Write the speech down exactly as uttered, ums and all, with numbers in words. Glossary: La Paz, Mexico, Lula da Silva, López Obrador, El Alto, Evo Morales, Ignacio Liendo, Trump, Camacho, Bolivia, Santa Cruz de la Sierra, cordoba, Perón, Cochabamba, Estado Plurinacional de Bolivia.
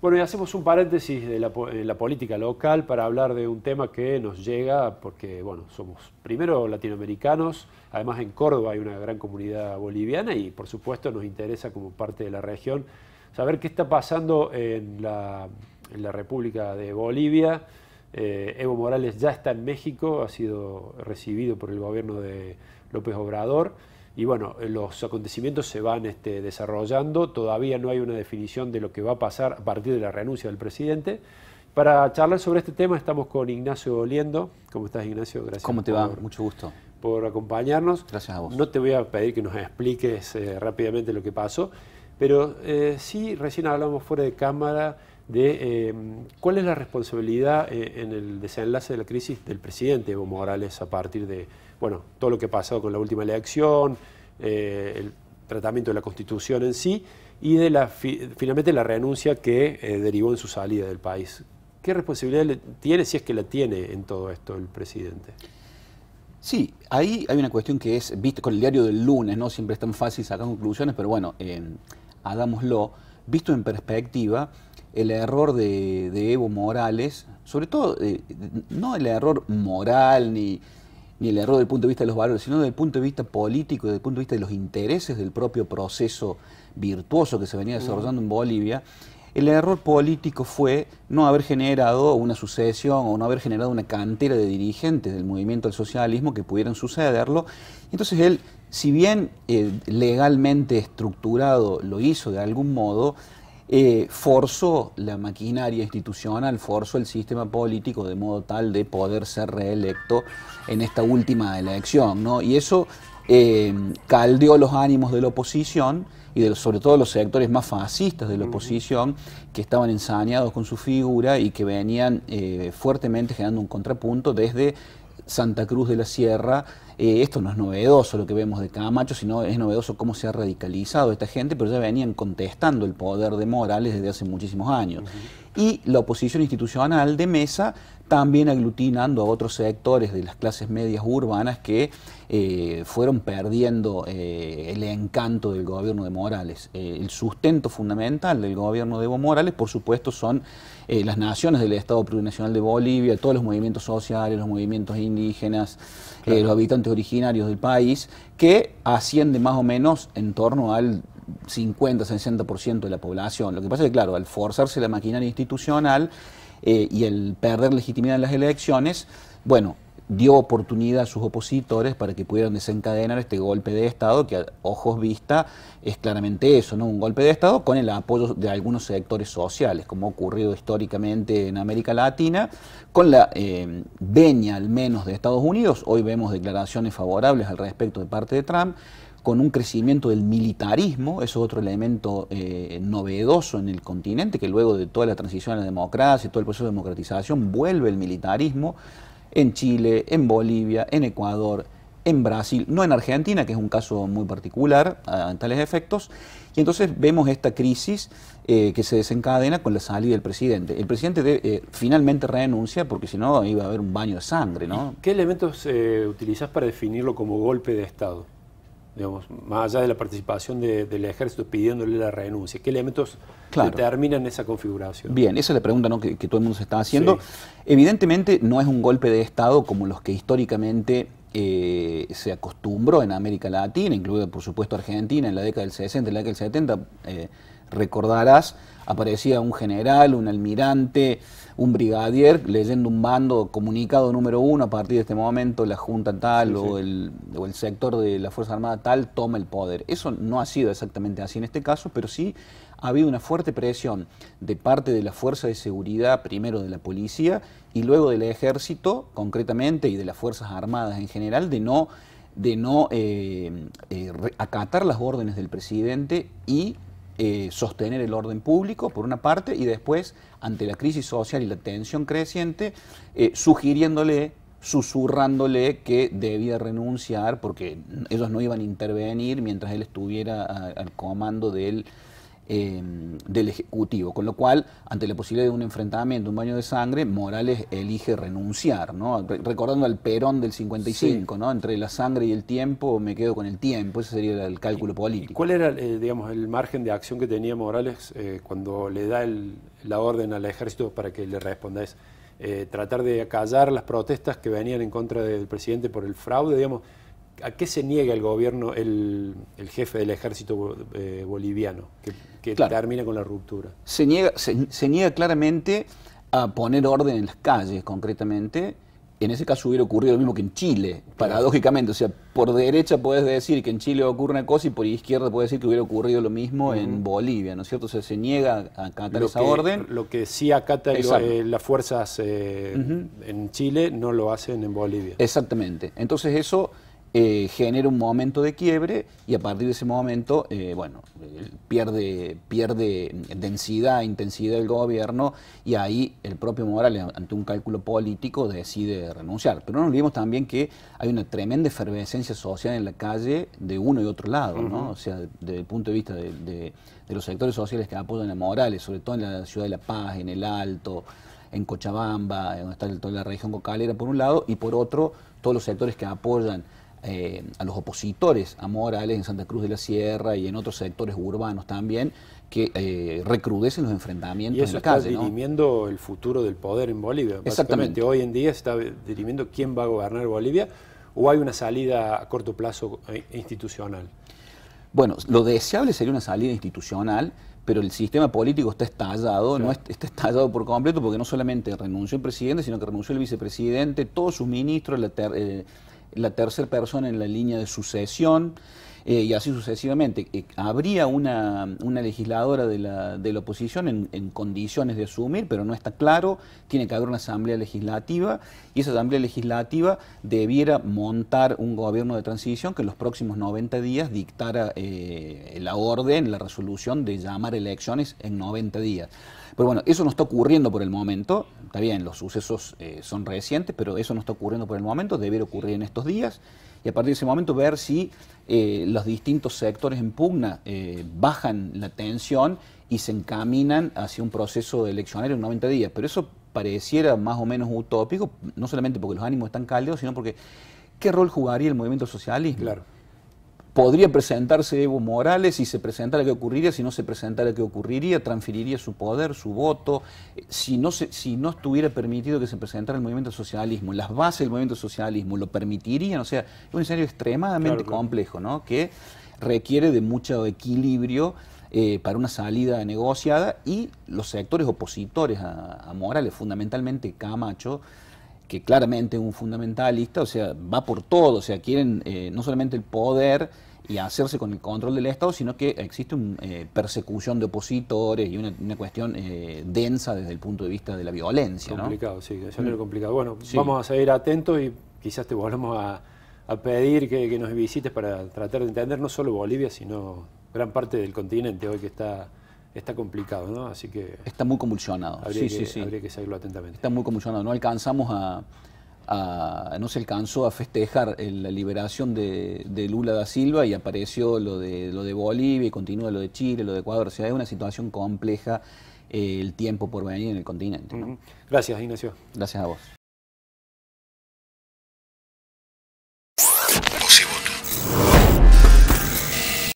Bueno, y hacemos un paréntesis de la, de la política local para hablar de un tema que nos llega porque, bueno, somos primero latinoamericanos, además en Córdoba hay una gran comunidad boliviana y, por supuesto, nos interesa como parte de la región saber qué está pasando en la, en la República de Bolivia. Eh, Evo Morales ya está en México, ha sido recibido por el gobierno de López Obrador. Y bueno, los acontecimientos se van este, desarrollando, todavía no hay una definición de lo que va a pasar a partir de la renuncia del presidente. Para charlar sobre este tema estamos con Ignacio Liendo. ¿Cómo estás, Ignacio? Gracias. ¿Cómo te va? Por, Mucho gusto. Por acompañarnos. Gracias a vos. No te voy a pedir que nos expliques eh, rápidamente lo que pasó, pero eh, sí recién hablamos fuera de cámara de eh, cuál es la responsabilidad eh, en el desenlace de la crisis del presidente Evo Morales a partir de bueno, todo lo que ha pasado con la última elección, eh, el tratamiento de la Constitución en sí y de la fi finalmente la renuncia que eh, derivó en su salida del país. ¿Qué responsabilidad tiene, si es que la tiene, en todo esto el presidente? Sí, ahí hay una cuestión que es vista con el diario del lunes, no siempre es tan fácil sacar conclusiones, pero bueno, eh, hagámoslo. Visto en perspectiva, el error de, de Evo Morales, sobre todo, eh, no el error moral ni... ni el error del punto de vista de los valores, sino desde el punto de vista político, desde el punto de vista de los intereses del propio proceso virtuoso que se venía desarrollando en Bolivia, el error político fue no haber generado una sucesión o no haber generado una cantera de dirigentes del movimiento del socialismo que pudieran sucederlo. Entonces él, si bien eh, legalmente estructurado lo hizo de algún modo, Eh, forzó la maquinaria institucional, forzó el sistema político de modo tal de poder ser reelecto en esta última elección, ¿no? Y eso eh, caldeó los ánimos de la oposición y de, sobre todo los sectores más fascistas de la oposición que estaban ensañados con su figura y que venían eh, fuertemente generando un contrapunto desde Santa Cruz de la Sierra. Eh, esto no es novedoso lo que vemos de Camacho, sino es novedoso cómo se ha radicalizado esta gente, pero ya venían contestando el poder de Morales desde hace muchísimos años. Uh-huh. Y la oposición institucional de mesa también aglutinando a otros sectores de las clases medias urbanas que eh, fueron perdiendo eh, el encanto del gobierno de Morales. Eh, el sustento fundamental del gobierno de Evo Morales, por supuesto, son eh, las naciones del Estado Plurinacional de Bolivia, todos los movimientos sociales, los movimientos indígenas, claro, eh, los habitantes originarios del país, que asciende más o menos en torno al cincuenta a sesenta por ciento de la población. Lo que pasa es que, claro, al forzarse la maquinaria institucional, Eh, y el perder legitimidad en las elecciones, bueno, dio oportunidad a sus opositores para que pudieran desencadenar este golpe de Estado, que a ojos vista es claramente eso, ¿no? Un golpe de Estado con el apoyo de algunos sectores sociales, como ha ocurrido históricamente en América Latina, con la eh, veña al menos de Estados Unidos. Hoy vemos declaraciones favorables al respecto de parte de Trump, con un crecimiento del militarismo, eso es otro elemento eh, novedoso en el continente, que luego de toda la transición a la democracia, todo el proceso de democratización, vuelve el militarismo en Chile, en Bolivia, en Ecuador, en Brasil, no en Argentina, que es un caso muy particular a, a tales efectos, y entonces vemos esta crisis eh, que se desencadena con la salida del presidente. El presidente de, eh, finalmente renuncia porque si no iba a haber un baño de sangre, ¿no? ¿Qué elementos eh, utilizás para definirlo como golpe de Estado? Digamos, más allá de la participación de, del ejército pidiéndole la renuncia, ¿qué elementos claro. determinan esa configuración? Bien, esa es la pregunta, ¿no?, que, que todo el mundo se está haciendo. Sí. Evidentemente no es un golpe de Estado como los que históricamente eh, se acostumbró en América Latina, incluida por supuesto Argentina en la década del sesenta, en la década del setenta, eh, recordarás, aparecía un general, un almirante, un brigadier, leyendo un bando, comunicado número uno, a partir de este momento la junta tal sí, o, sí. El, o el sector de la Fuerza Armada tal toma el poder. Eso no ha sido exactamente así en este caso, pero sí ha habido una fuerte presión de parte de la Fuerza de Seguridad, primero de la policía y luego del ejército, concretamente, y de las Fuerzas Armadas en general, de no, de no eh, eh, acatar las órdenes del presidente y Eh, sostener el orden público, por una parte, y después, ante la crisis social y la tensión creciente, eh, sugiriéndole, susurrándole que debía renunciar porque ellos no iban a intervenir mientras él estuviera a, al comando del eh, del Ejecutivo, con lo cual, ante la posibilidad de un enfrentamiento, un baño de sangre, Morales elige renunciar, ¿no? Re recordando al Perón del cincuenta y cinco, sí, ¿no? Entre la sangre y el tiempo, me quedo con el tiempo, ese sería el cálculo político. ¿Y cuál era, eh, digamos, el margen de acción que tenía Morales eh, cuando le da el, la orden al ejército para que le responda? ¿Es eh, tratar de acallar las protestas que venían en contra del presidente por el fraude, digamos? ¿A qué se niega el gobierno, el, el jefe del ejército eh, boliviano, que, que claro, termina con la ruptura? Se niega, se, se niega claramente a poner orden en las calles, concretamente. En ese caso hubiera ocurrido lo mismo que en Chile, claro, paradójicamente. O sea, por derecha puedes decir que en Chile ocurre una cosa y por izquierda puedes decir que hubiera ocurrido lo mismo uh-huh. en Bolivia, ¿no es cierto? O sea, se niega a acatar lo esa que, orden. Lo que sí acata el, eh, las fuerzas eh, uh-huh. en Chile no lo hacen en Bolivia. Exactamente. Entonces eso... Eh, genera un momento de quiebre y a partir de ese momento, eh, bueno, eh, pierde, pierde densidad, intensidad el gobierno y ahí el propio Morales, ante un cálculo político, decide renunciar. Pero no olvidemos también que hay una tremenda efervescencia social en la calle de uno y otro lado, ¿no? Uh-huh. O sea, desde el punto de vista de, de, de los sectores sociales que apoyan a Morales, sobre todo en la ciudad de La Paz, en El Alto, en Cochabamba, donde está toda la región cocalera por un lado, y por otro, todos los sectores que apoyan Eh, a los opositores a Morales en Santa Cruz de la Sierra y en otros sectores urbanos también, que eh, recrudecen los enfrentamientos. Y eso en la está calle, dirimiendo, ¿no?, el futuro del poder en Bolivia. Exactamente. Hoy en día se está dirimiendo quién va a gobernar Bolivia, o hay una salida a corto plazo institucional. Bueno, lo deseable sería una salida institucional, pero el sistema político está estallado, claro, no está estallado por completo, porque no solamente renunció el presidente, sino que renunció el vicepresidente, todos sus ministros, la ter eh, la tercera persona en la línea de sucesión, eh, y así sucesivamente. Eh, habría una, una legisladora de la, de la oposición en, en condiciones de asumir, pero no está claro, tiene que haber una asamblea legislativa, y esa asamblea legislativa debiera montar un gobierno de transición que en los próximos noventa días dictara eh, la orden, la resolución de llamar elecciones en noventa días. Pero bueno, eso no está ocurriendo por el momento, está bien, los sucesos eh, son recientes, pero eso no está ocurriendo por el momento, debería ocurrir en estos días, y a partir de ese momento ver si eh, los distintos sectores en pugna eh, bajan la tensión y se encaminan hacia un proceso eleccionario en noventa días. Pero eso pareciera más o menos utópico, no solamente porque los ánimos están cálidos, sino porque ¿qué rol jugaría el movimiento socialista? Claro. Podría presentarse Evo Morales, si se presentara qué ocurriría, si no se presentara qué ocurriría, transferiría su poder, su voto, si no, se, si no estuviera permitido que se presentara el movimiento socialismo, las bases del movimiento socialismo lo permitirían, o sea, es un escenario extremadamente claro, complejo, ¿no?, que requiere de mucho equilibrio eh, para una salida negociada, y los sectores opositores a, a Morales, fundamentalmente Camacho, que claramente es un fundamentalista, o sea, va por todo, o sea, quieren eh, no solamente el poder y hacerse con el control del Estado, sino que existe una eh, persecución de opositores y una, una cuestión eh, densa desde el punto de vista de la violencia, ¿no? Complicado, sí, eso no es complicado. Bueno, sí, vamos a seguir atentos y quizás te volvamos a, a pedir que, que nos visites para tratar de entender no solo Bolivia, sino gran parte del continente hoy que está... Está complicado, ¿no? Así que... Está muy convulsionado. Habría, sí, que, sí, sí. habría que seguirlo atentamente. Está muy convulsionado. No alcanzamos a... a no se alcanzó a festejar la liberación de, de Lula da Silva y apareció lo de, lo de Bolivia y continúa lo de Chile, lo de Ecuador. O sea, es una situación compleja eh, el tiempo por venir en el continente, ¿no? Uh-huh. Gracias, Ignacio. Gracias a vos.